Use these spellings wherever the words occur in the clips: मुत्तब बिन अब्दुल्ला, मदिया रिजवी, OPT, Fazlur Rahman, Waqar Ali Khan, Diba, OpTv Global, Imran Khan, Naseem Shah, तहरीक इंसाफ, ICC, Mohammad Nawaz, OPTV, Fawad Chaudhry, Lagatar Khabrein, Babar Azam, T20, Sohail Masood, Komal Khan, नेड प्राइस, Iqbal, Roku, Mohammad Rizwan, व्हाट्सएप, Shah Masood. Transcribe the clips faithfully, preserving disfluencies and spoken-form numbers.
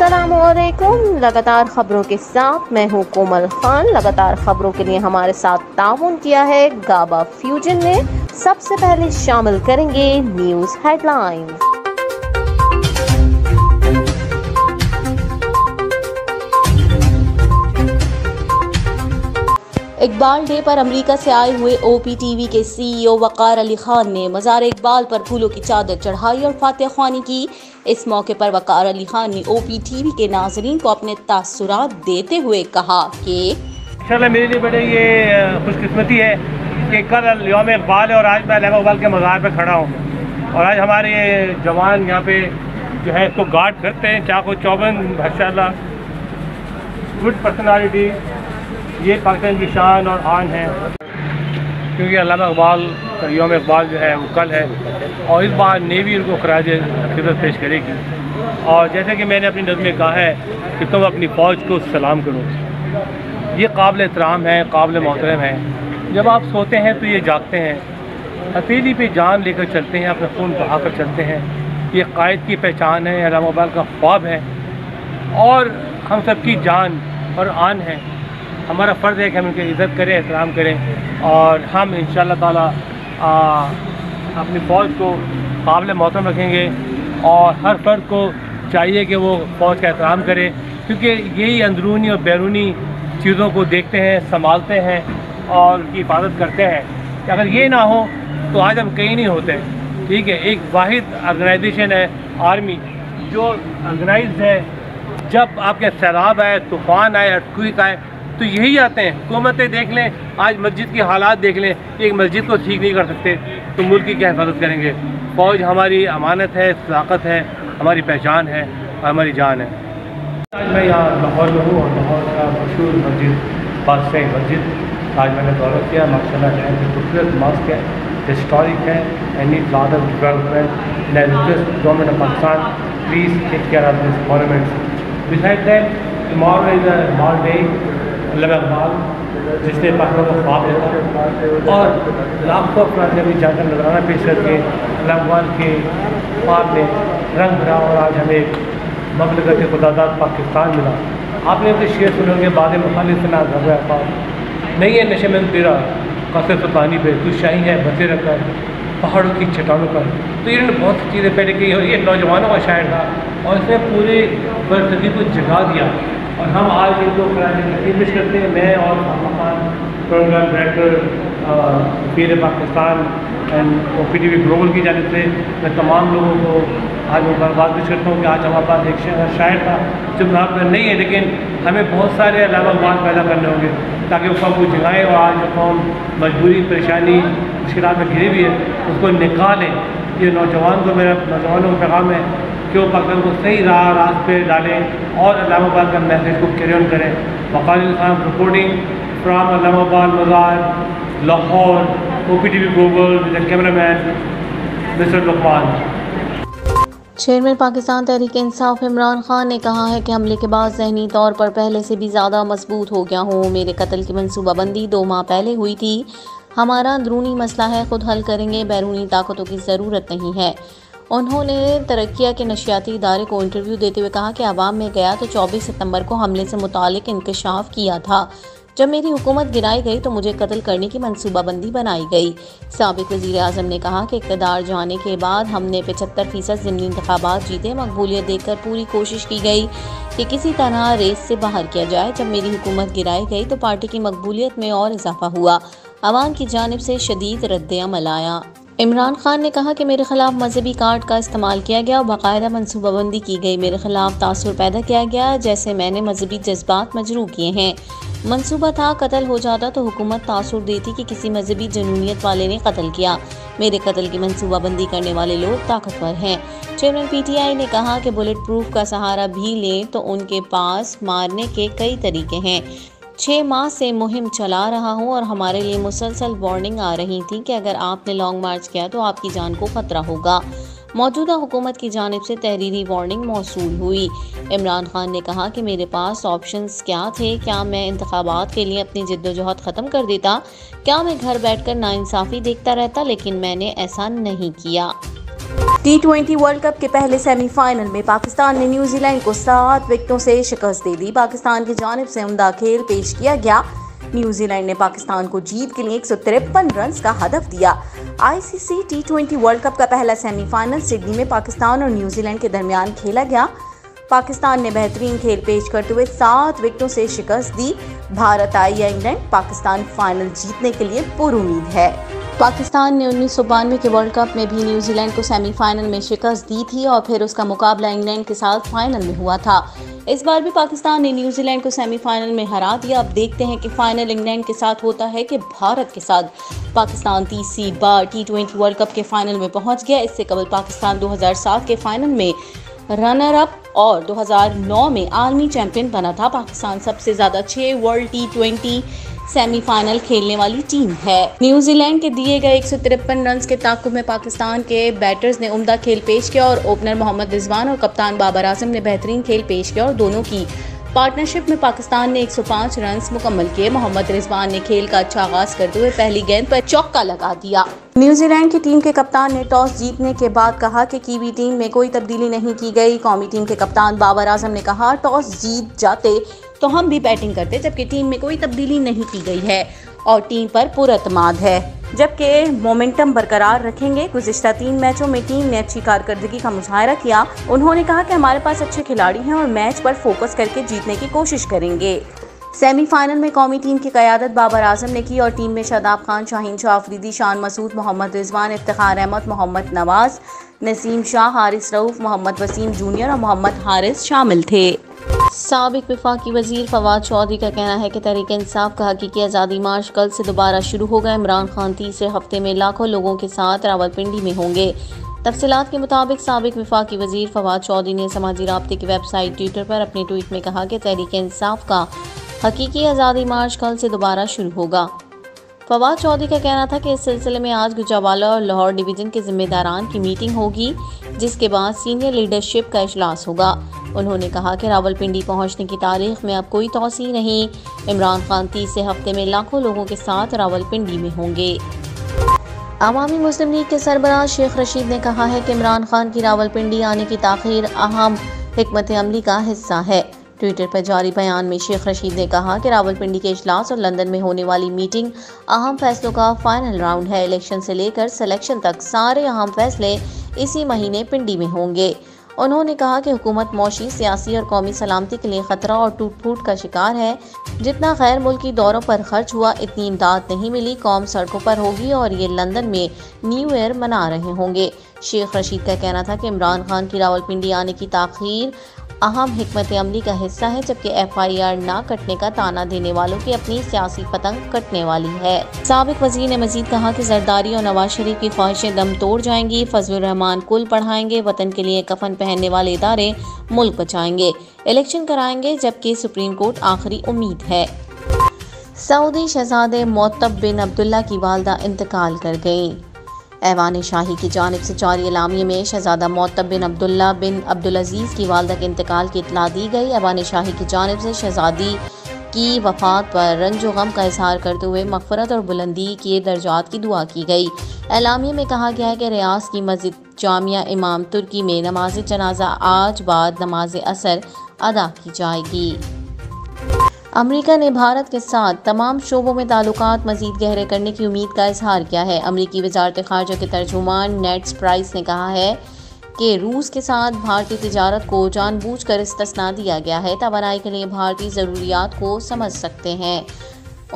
अस्सलामुअलैकुम। लगातार खबरों के साथ मैं हूं कोमल खान। लगातार खबरों के लिए हमारे साथ ताउन किया है काबा फ्यूजन ने। सबसे पहले शामिल करेंगे न्यूज़ हेडलाइंस। इकबाल डे पर अमेरिका से आए हुए ओपीटीवी के सीईओ वकार अली खान ने मज़ार इकबाल पर फूलों की चादर चढ़ाई और फातह ख्वानी की। इस मौके पर वकार अली खान ने ओपीटीवी के नाजरीन को अपने तासुरात देते हुए कहा कि इंशाल्लाह मेरे लिए बड़े ये खुशकिस्मती है कि कल यौम इकबाल है और आज मैं लगा इकबाल के मज़ार पर खड़ा हूँ और आज हमारे जवान यहाँ पे जो है इसको गार्ड करते हैं। चाको चौबन माशाल्लाह गुड पर्सनैलिटी, ये पाकिस्तान की शान और आन है क्योंकि अल्लामा इकबाल का यौम इकबाल जो है वो कल है और इस बार नेवी उनको खराज खिदमत पेश करेगी। और जैसे कि मैंने अपनी नज़म में कहा है कि तुम अपनी फ़ौज को सलाम करो, ये काबिल एहतराम है, काबिल मोहतरम है। जब आप सोते हैं तो ये जागते हैं, हथेली पे जान लेकर चलते हैं, अपना खून बहाकर चलते हैं। ये कायद की पहचान है, अल्लामा इकबाल का ख्वाब है और हम सब की जान और आन है। हमारा फ़र्ज़ है कि हम उनकी इज़्ज़त करें, एहतराम करें और हम इंशाअल्लाह ताला अपनी फ़ौज को काबिल मोहतरम रखेंगे और हर फ़र्द को चाहिए कि वो फ़ौज का एहतराम करे क्योंकि यही अंदरूनी और बैरूनी चीज़ों को देखते हैं, संभालते हैं और उनकी हिफाजत करते हैं। कि अगर ये ना हो तो आज हम कहीं नहीं होते। ठीक है, एक वाहिद ऑर्गेनाइजेशन है आर्मी जो ऑर्गेनाइज है। जब आपके सैलाब आए, तूफ़ान आए, अर्थक्वेक आए तो यही आते हैं। हुकूमतें देख लें, आज मस्जिद की हालात देख लें, एक मस्जिद को ठीक नहीं कर सकते तो मुल्क की क्या हिफाजत करेंगे। फ़ौज हमारी अमानत है, सदाकत है, हमारी पहचान है और हमारी जान है। आज मैं यहाँ लाहौर में हूँ और लाहौर का मशहूर मस्जिद बादशाही मस्जिद आज मैंने दौरा किया। माशाल्लाह जो है खूबसूरत मॉस्क है, हिस्टोरिक है and need lot of development and government of Pakistan please take care of this monument. Beside that tomorrow is a holiday Allama Iqbal जिसने पाकिस्तान को ख्वाब देखा और लाखों अपराधियों की जाकर नजराना पेश करके अल्लामा इकबाल के ख्वाब में रंग भरा और आज हमें ममलकत खुदादाद पाकिस्तान मिला। आपने अपने शेर सुने होंगे बाद मुखालिफ से नाज हो गया नहीं है नशे में तेरा कसर सुल्तानी पे तू शाही है बसे रखकर पहाड़ों की चट्टानों पर। तो इन्होंने बहुत सी चीज़ें पैदा की और ये नौजवानों का शायर था और इसने पूरे बरसदी को जगा दिया और हम आज इनको पेश करते हैं। मैं और programme director Pir Pakistan and ओपीटीवी global की जानिब से मैं तमाम लोगों को आज मुबारकबाद पेश करता हूँ कि आज हमारे पास एक शायर था जो नाम पर नहीं है लेकिन हमें बहुत सारे अलावा बात पैदा करने होंगे ताकि वो कौम को जगाएँ और आज जो कौम मजबूरी परेशानी मुश्किल में घिरी हुई है उसको निकालें। ये नौजवान को मेरा नौजवानों का पैगाम है कि वो पाकिस्तान को सही राह रास्त पे डालें और अल्लामा इकबाल का मैसेज को कैरी ऑन करें। वक़ार अली खान रिपोर्टिंग फ्राम अल्लामा इकबाल मज़ार Lahore OPTV global with cameraman mister Luqman. Chairman Pakistan तहरीक इंसाफ Imran Khan ने कहा है कि हमले के बाद जहनी तौर पर पहले से भी ज़्यादा मजबूत हो गया हूँ। मेरे कत्ल की मनसूबाबंदी दो माह पहले हुई थी। हमारा अंदरूनी मसला है, खुद हल करेंगे, बैरूनी ताकतों की ज़रूरत नहीं है। उन्होंने तरक्किया के नशियाती इदारे को इंटरव्यू देते हुए कहा कि आवाम में गया तो चौबीस सितंबर को हमले से मुतालिक इंकशाफ किया था। जब मेरी हुकूमत गिराई गई तो मुझे कत्ल करने की मनसूबाबंदी बनाई गई। साबिक वज़ीर आज़म ने कहा कि इक़्तिदार जाने के बाद हमने पचहत्तर फीसद ज़िमनी इंतखाबात जीते। मकबूलियत देकर पूरी कोशिश की गई कि किसी तरह रेस से बाहर किया जाए। जब मेरी हुकूमत गिराई गई तो पार्टी की मकबूलियत में और इजाफा हुआ। आवाम की जानिब से शदीद रद्द-ए-अमल आया। इमरान खान ने कहा कि मेरे खिलाफ मजहबी कार्ड का इस्तेमाल किया गया और बाकायदा मनसूबाबंदी की गई। मेरे खिलाफ तासुर पैदा किया गया जैसे मैंने मजहबी जज्बात मजरू किए हैं। मनसूबा था कत्ल हो जाता तो हुकूमत तासुर देती कि किसी मजहबी जनूनियत वाले ने कत्ल किया। मेरे कत्ल की मनसूबाबंदी करने वाले लोग ताकतवर हैं। चेयरमैन पीटीआई ने कहा कि बुलेट प्रूफ का सहारा भी लें तो उनके पास मारने के कई तरीके हैं। छः माह से मुहिम चला रहा हूं और हमारे लिए मुसलसल वार्निंग आ रही थी कि अगर आपने लॉन्ग मार्च किया तो आपकी जान को खतरा होगा। मौजूदा हुकूमत की जानिब से तहरीरी वार्निंग मौसूल हुई। इमरान खान ने कहा कि मेरे पास ऑप्शंस क्या थे? क्या मैं इंतखाबात के लिए अपनी जिद्दोजहद ख़त्म कर देता? क्या मैं घर बैठकर नाइंसाफ़ी देखता रहता? लेकिन मैंने ऐसा नहीं किया। टी ट्वेंटी वर्ल्ड कप के पहले सेमीफाइनल में पाकिस्तान ने न्यूजीलैंड को सात विकेटों से शिकस्त दे दी। पाकिस्तान की जानिब से उम्दा खेल पेश किया गया। न्यूजीलैंड ने पाकिस्तान को जीत के लिए एक सौ तिरपन रन का हदफ दिया। ICC T twenty world cup का पहला सेमीफाइनल सिडनी में पाकिस्तान और न्यूजीलैंड के दरमियान खेला गया। पाकिस्तान ने बेहतरीन खेल पेश करते हुए सात विकेटों से शिकस्त दी। भारत आई या इंग्लैंड, पाकिस्तान फाइनल जीतने के लिए पुरउम्मीद है। पाकिस्तान ने उन्नीस सौ बानवे के वर्ल्ड कप में भी न्यूजीलैंड को सेमीफाइनल में शिकस्त दी थी और फिर उसका मुकाबला इंग्लैंड के साथ फाइनल में हुआ था। इस बार भी पाकिस्तान ने न्यूजीलैंड को सेमीफाइनल में हरा दिया। अब देखते हैं कि फाइनल इंग्लैंड के साथ होता है कि भारत के साथ। पाकिस्तान तीसरी बार टी ट्वेंटी वर्ल्ड कप के फाइनल में पहुंच गया। इससे कबल पाकिस्तान दो हज़ार सात के फाइनल में रनर अप और दो हज़ार नौ में आलमी चैंपियन बना था। पाकिस्तान सबसे ज़्यादा छः वर्ल्ड टी ट्वेंटी सेमीफाइनल खेलने वाली टीम है। न्यूजीलैंड के दिए गए एक सौ तिरपन रन के ताक़ुब में पाकिस्तान के बैटर्स ने उम्दा खेल पेश किया और ओपनर मोहम्मद रिजवान और कप्तान बाबर आजम ने बेहतरीन खेल पेश किया और दोनों की पार्टनरशिप में पाकिस्तान ने एक सौ पाँच रन मुकम्मल किए। मोहम्मद रिजवान ने खेल का अच्छा आगाज करते हुए पहली गेंद पर चौका लगा दिया। न्यूजीलैंड की टीम के कप्तान ने टॉस जीतने के बाद कहा कि कीवी टीम में कोई तब्दीली नहीं की गई। कौमी टीम के कप्तान बाबर आजम ने कहा, टॉस जीत जाते तो हम भी बैटिंग करते, जबकि टीम में कोई तब्दीली नहीं की गई है और टीम पर पुरअतमाद है, जबकि मोमेंटम बरकरार रखेंगे। गुज़िश्ता तीन मैचों में टीम ने अच्छी कारकर्दगी का मुजाहरा किया। उन्होंने कहा कि हमारे पास अच्छे खिलाड़ी हैं और मैच पर फोकस करके जीतने की कोशिश करेंगे। सेमीफाइनल में कौमी टीम की क़यादत बाबर आजम ने की और टीम में शादाब खान, शाहीन शाह अफरीदी, शाह मसूद, मोहम्मद रिजवान, इफ्तिखार अहमद, मोहम्मद नवाज़, नसीम शाह, हारिस रऊफ़, मोहम्मद वसीम जूनियर और मोहम्मद हारिस शामिल थे। साबिक वफाकी वज़ीर फवाद चौधरी का कहना है कि तहरीक इंसाफ का हकीकी आज़ादी मार्च कल से दोबारा शुरू होगा। इमरान खान तीसरे हफ्ते में लाखों लोगों के साथ रावलपिंडी में होंगे। तफसीलात के मुताबिक साबिक वफाकी वज़ीर फवाद चौधरी ने समाजी राब्ते की वेबसाइट ट्विटर पर अपने ट्वीट में कहा कि तहरीक इंसाफ का हकीकी आज़ादी मार्च कल से दोबारा शुरू होगा। फवाद चौधरी का कहना था कि इस सिलसिले में आज गुजरावाला और लाहौर डिवीज़न के जिम्मेदारान की मीटिंग होगी, जिसके बाद सीनियर लीडरशिप का इजलास होगा। उन्होंने कहा कि रावलपिंडी पहुंचने की तारीख में अब कोई तौसी नहीं। इमरान खान तीसरे हफ्ते में लाखों लोगों के साथ रावलपिंडी में होंगे। अवामी मुस्लिम लीग के सरबराह शेख रशीद ने कहा है कि इमरान खान की रावलपिंडी आने की ताख़ीर अहम हिकमत अमली का हिस्सा है। ट्विटर पर जारी बयान में शेख रशीद ने कहा कि रावलपिंडी के इजलास और लंदन में होने वाली मीटिंग अहम फैसलों का फाइनल राउंड है। इलेक्शन से लेकर सिलेक्शन तक सारे अहम फैसले इसी महीने पिंडी में होंगे। उन्होंने कहा कि हुकूमत मौशी, सियासी और कौमी सलामती के लिए ख़तरा और टूट फूट का शिकार है। जितना गैर मुल्की दौरों पर खर्च हुआ, इतनी इमदाद नहीं मिली। कौम सड़कों पर होगी और ये लंदन में न्यू ईयर मना रहे होंगे। शेख रशीद का कहना था कि इमरान खान की रावलपिंडी आने की ताख़ीर अहम हिकमत अमली का हिस्सा है, जबकि एफ आई आर ना कटने का ताना देने वालों की अपनी सियासी पतंग कटने वाली है। साबिक वजीर ने मजीद कहा कि जरदारी और नवाज शरीफ की ख्वाहिशें दम तोड़ जाएंगी। फजलुर रहमान कुल पढ़ाएंगे, वतन के लिए कफन पहनने वाले इदारे मुल्क बचाएंगे, इलेक्शन कराएंगे, जबकि सुप्रीम कोर्ट आखिरी उम्मीद है। सऊदी शहजादे मुत्तब बिन अब्दुल्ला की वालदा इंतकाल कर गयी। ऐवान शाही की जानिब से जारी एलामिये में शहजादा मुत्तब बिन अब्दुल्ला बिन अब्दुलअज़ीज़ की वालदा के इंतकाल की इतला दी गई। ऐवान शाही की जानिब से शहजादी की वफात पर रंज व गम का इजहार करते हुए मगफरत और बुलंदी के दर्जात की दुआ की गई। एलामिये में कहा गया है कि रियाज की मस्जिद जामिया इमाम तुर्की में नमाज जनाजा आज बाद नमाज असर अदा की जाएगी। अमेरिका ने भारत के साथ तमाम शोबों में ताल्लुकात मज़ीद गहरे करने की उम्मीद का इजहार किया है। अमेरिकी वजारत ख़ारजा के तर्जुमान नेड प्राइस ने कहा है कि रूस के साथ भारतीय तिजारत को जानबूझकर इस्तिस्ना दिया गया है। तवानाई के लिए भारतीय ज़रूरियात को समझ सकते हैं।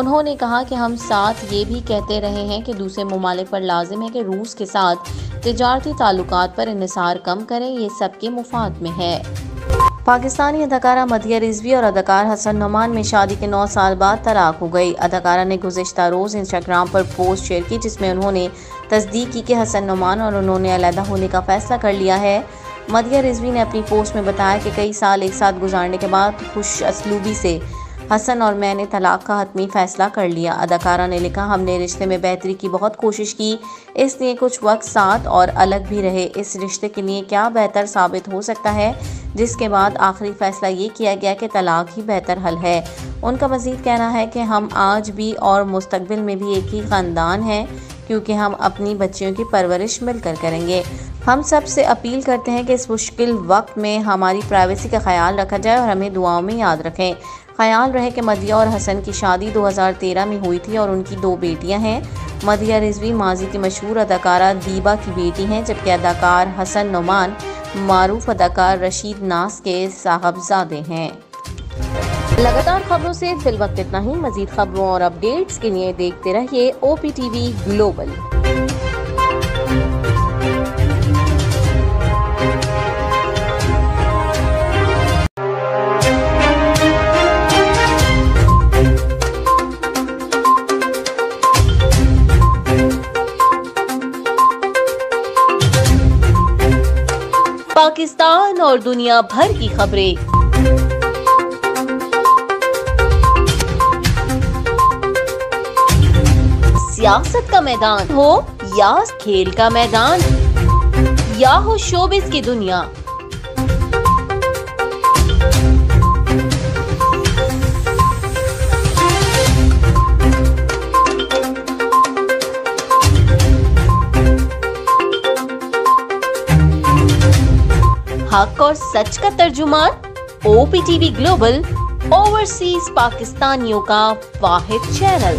उन्होंने कहा कि हम साथ ये भी कहते रहे हैं कि दूसरे ममालिक पर लाजिम है कि रूस के साथ तिजारती ताल्लुकात पर इन्हिसार कम करें। ये सबके मुफाद में है। पाकिस्तानी अदाकारा मदिया रिजवी और अदाकार हसन नोमान में शादी के नौ साल बाद तलाक हो गई। अदाकारा ने गुज़िश्ता रोज़ इंस्टाग्राम पर पोस्ट शेयर की, जिसमें उन्होंने तस्दीक की कि हसन नोमान और उन्होंने अलहदा होने का फ़ैसला कर लिया है। मदिया रिजवी ने अपनी पोस्ट में बताया कि कई साल एक साथ गुजारने के बाद खुश असलूबी से हसन और मैंने तलाक का हतमी फ़ैसला कर लिया। अदाकारा ने लिखा, हमने रिश्ते में बेहतरी की बहुत कोशिश की, इसलिए कुछ वक्त साथ और अलग भी रहे। इस रिश्ते के लिए क्या बेहतर साबित हो सकता है, जिसके बाद आखिरी फ़ैसला ये किया गया कि तलाक ही बेहतर हल है। उनका मज़ीद कहना है कि हम आज भी और मुस्तकबिल में भी एक ही ख़ानदान हैं, क्योंकि हम अपनी बच्चियों की परवरिश मिलकर करेंगे। हम सब से अपील करते हैं कि इस मुश्किल वक्त में हमारी प्राइवेसी का ख्याल रखा जाए और हमें दुआओं में याद रखें। ख्याल रहे कि मदिया और हसन की शादी दो हज़ार तेरह में हुई थी और उनकी दो बेटियां हैं। मदिया रिजवी माजी की मशहूर अदाकारा दीबा की बेटी हैं, जबकि अदाकार हसन नोमान मारूफ अदाकार रशीद नाज के साहबजादे हैं। लगातार खबरों से फिल वक्त इतना ही। मजीद खबरों और अपडेट्स के लिए देखते रहिए O P T V global. Pakistan और दुनिया भर की खबरें, सियासत का मैदान हो या खेल का मैदान या हो शोबिज़ की दुनिया, हक और सच का तर्जुमान O P T V global overseas पाकिस्तानियों का वाहिद channel.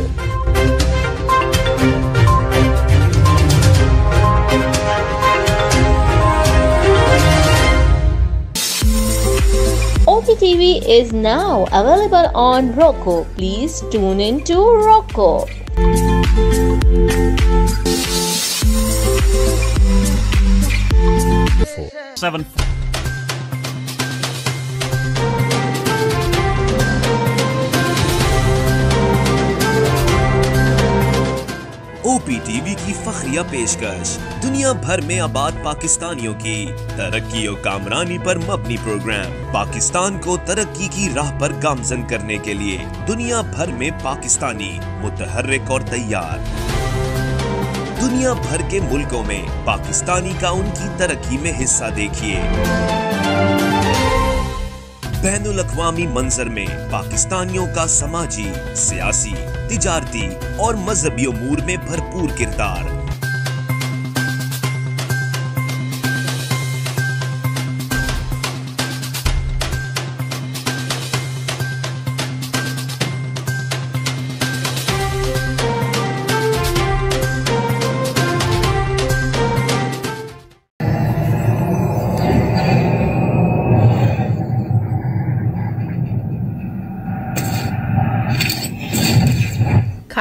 O P T V is now available on Roku. Please tune in to Roku. Four, seven. O P T V की फखरिया पेशकश, दुनिया भर में आबाद पाकिस्तानियों की तरक्की और कामरानी पर मबनी प्रोग्राम, पाकिस्तान को तरक्की की राह पर गामजन करने के लिए दुनिया भर में पाकिस्तानी मुतहर्रिक और तैयार। दुनिया भर के मुल्कों में पाकिस्तानी का उनकी तरक्की में हिस्सा देखिए। बैनुल अक्वामी मंजर में पाकिस्तानियों का समाजी, सियासी, तिजारती और मजहबी उमूर में भरपूर किरदार।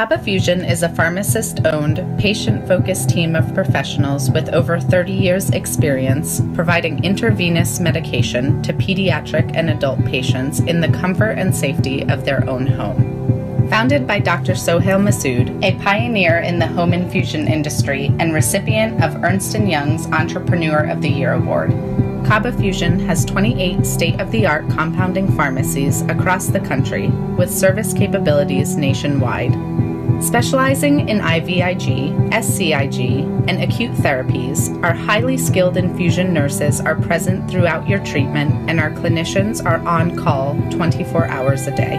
KabaFusion is a pharmacist-owned, patient-focused team of professionals with over thirty years' experience providing intravenous medication to pediatric and adult patients in the comfort and safety of their own home. Founded by Doctor Sohail Masood, a pioneer in the home infusion industry and recipient of Ernst and Young's Entrepreneur of the Year Award, KabaFusion has twenty-eight state-of-the-art compounding pharmacies across the country with service capabilities nationwide. Specializing in I V I G, S C I G, and acute therapies, our highly skilled infusion nurses are present throughout your treatment and our clinicians are on call twenty-four hours a day.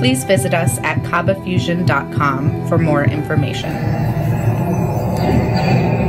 Please visit us at kabafusion dot com for more information.